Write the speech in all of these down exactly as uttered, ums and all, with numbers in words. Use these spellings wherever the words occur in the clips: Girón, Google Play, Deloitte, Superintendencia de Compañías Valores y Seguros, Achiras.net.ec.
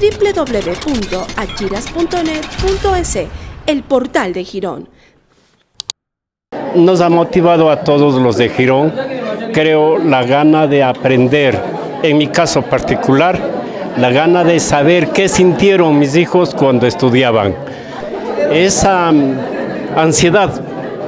doble u doble u doble u punto achiras punto net punto es, el portal de Girón. Nos ha motivado a todos los de Girón, creo, la gana de aprender, en mi caso particular, la gana de saber qué sintieron mis hijos cuando estudiaban. Esa ansiedad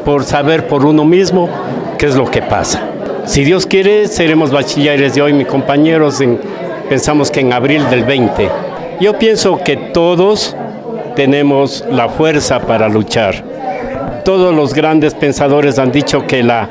por saber por uno mismo qué es lo que pasa. Si Dios quiere, seremos bachilleres de hoy, mis compañeros, en, pensamos que en abril del veinte. Yo pienso que todos tenemos la fuerza para luchar. Todos los grandes pensadores han dicho que la,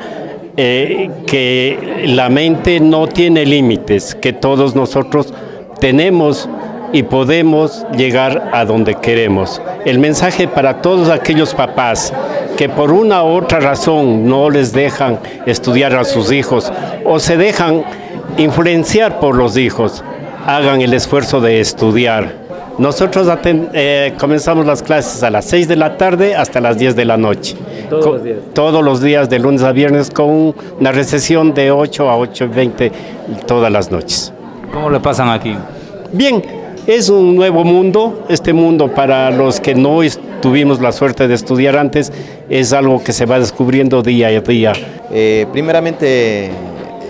eh, que la mente no tiene límites, que todos nosotros tenemos y podemos llegar a donde queremos. El mensaje para todos aquellos papás que por una u otra razón no les dejan estudiar a sus hijos o se dejan influenciar por los hijos, hagan el esfuerzo de estudiar. Nosotros eh, comenzamos las clases a las seis de la tarde hasta las diez de la noche. Todos los días. Todos los días, de lunes a viernes, con una recesión de ocho a ocho y veinte todas las noches. ¿Cómo le pasan aquí? Bien, es un nuevo mundo. Este mundo, para los que no tuvimos la suerte de estudiar antes, es algo que se va descubriendo día a día. Eh, primeramente,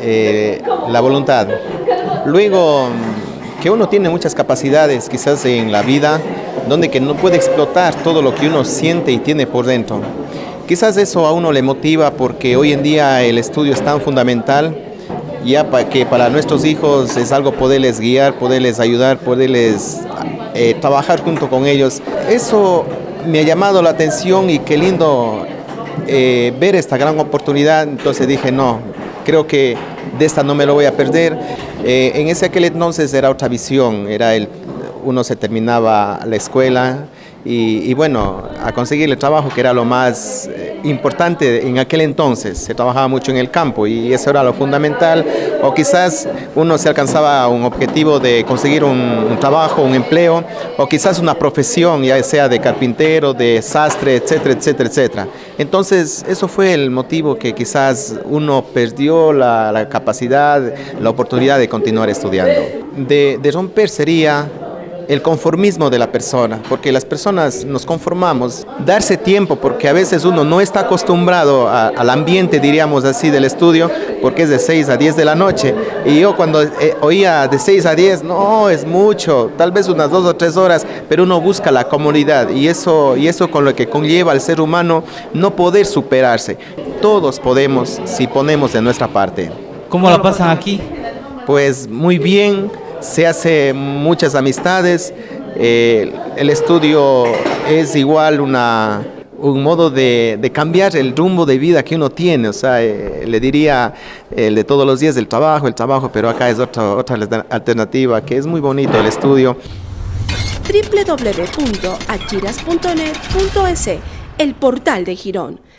eh, la voluntad. Luego, que uno tiene muchas capacidades quizás en la vida, donde que no puede explotar todo lo que uno siente y tiene por dentro. Quizás eso a uno le motiva, porque hoy en día el estudio es tan fundamental, ya pa que para nuestros hijos es algo poderles guiar, poderles ayudar, poderles eh, trabajar junto con ellos. Eso me ha llamado la atención y qué lindo eh, ver esta gran oportunidad. Entonces dije, no, creo que de esta no me lo voy a perder. Eh, en ese aquel entonces era otra visión, era el, uno se terminaba la escuela y, y bueno, a conseguir el trabajo, que era lo más eh, importante en aquel entonces. Se trabajaba mucho en el campo y eso era lo fundamental, o quizás uno se alcanzaba un objetivo de conseguir un, un trabajo, un empleo, o quizás una profesión, ya sea de carpintero, de sastre, etcétera, etcétera, etcétera. Entonces eso fue el motivo que quizás uno perdió la, la capacidad, la oportunidad de continuar estudiando. De, de romper sería el conformismo de la persona, porque las personas nos conformamos. Darse tiempo, porque a veces uno no está acostumbrado a, al ambiente, diríamos así, del estudio, porque es de seis a diez de la noche. Y yo cuando eh, oía de seis a diez, no, es mucho, tal vez unas dos o tres horas, pero uno busca la comodidad. Y eso, y eso con lo que conlleva al ser humano no poder superarse. Todos podemos, si ponemos de nuestra parte. ¿Cómo la pasan aquí? Pues muy bien. Se hace muchas amistades, eh, el estudio es igual una, un modo de, de cambiar el rumbo de vida que uno tiene. O sea, eh, le diría el eh, de todos los días, el trabajo, el trabajo, pero acá es otra, otra alternativa, que es muy bonito el estudio. doble u doble u doble u punto achiras punto net punto es, el portal de Girón.